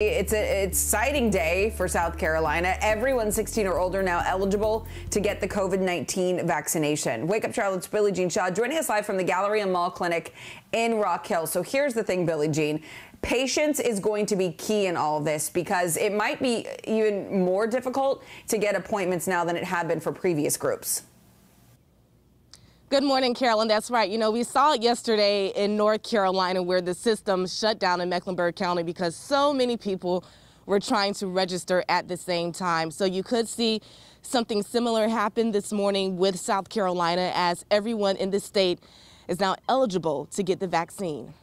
It's an exciting day for South Carolina. Everyone 16 or older now eligible to get the COVID-19 vaccination. Wake Up Charlotte's Billie Jean Shaw joining us live from the Gallery and Mall Clinic in Rock Hill. So here's the thing, Billie Jean. Patience is going to be key in all this because it might be even more difficult to get appointments now than it had been for previous groups. Good morning, Carolyn. That's right. You know, we saw it yesterday in North Carolina where the system shut down in Mecklenburg County because so many people were trying to register at the same time. So you could see something similar happen this morning with South Carolina as everyone in the state is now eligible to get the vaccine.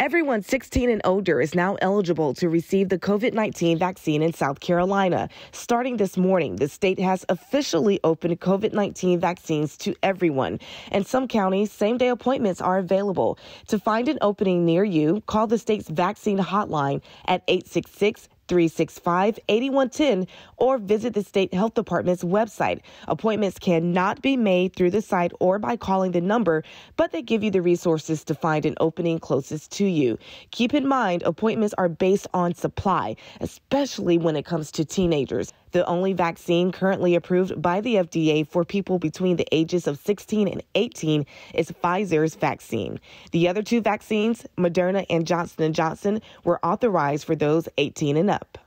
Everyone 16 and older is now eligible to receive the COVID-19 vaccine in South Carolina. Starting this morning, the state has officially opened COVID-19 vaccines to everyone. In some counties, same-day appointments are available. To find an opening near you, call the state's vaccine hotline at 866-365-8110 or visit the state health department's website. Appointments cannot be made through the site or by calling the number, but they give you the resources to find an opening closest to you. Keep in mind, appointments are based on supply, especially when it comes to teenagers. The only vaccine currently approved by the FDA for people between the ages of 16 and 18 is Pfizer's vaccine. The other two vaccines, Moderna and Johnson & Johnson, were authorized for those 18 and up.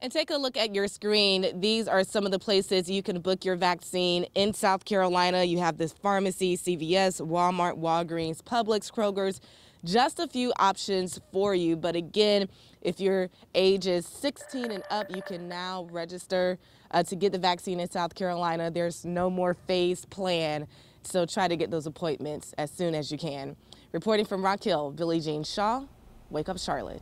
And take a look at your screen. These are some of the places you can book your vaccine in South Carolina. You have this pharmacy, CVS, Walmart, Walgreens, Publix, Kroger's, just a few options for you. But again, if your age is 16 and up, you can now register to get the vaccine in South Carolina. There's no more phased plan, so try to get those appointments as soon as you can. Reporting from Rock Hill, Billie Jean Shaw, Wake Up Charlotte.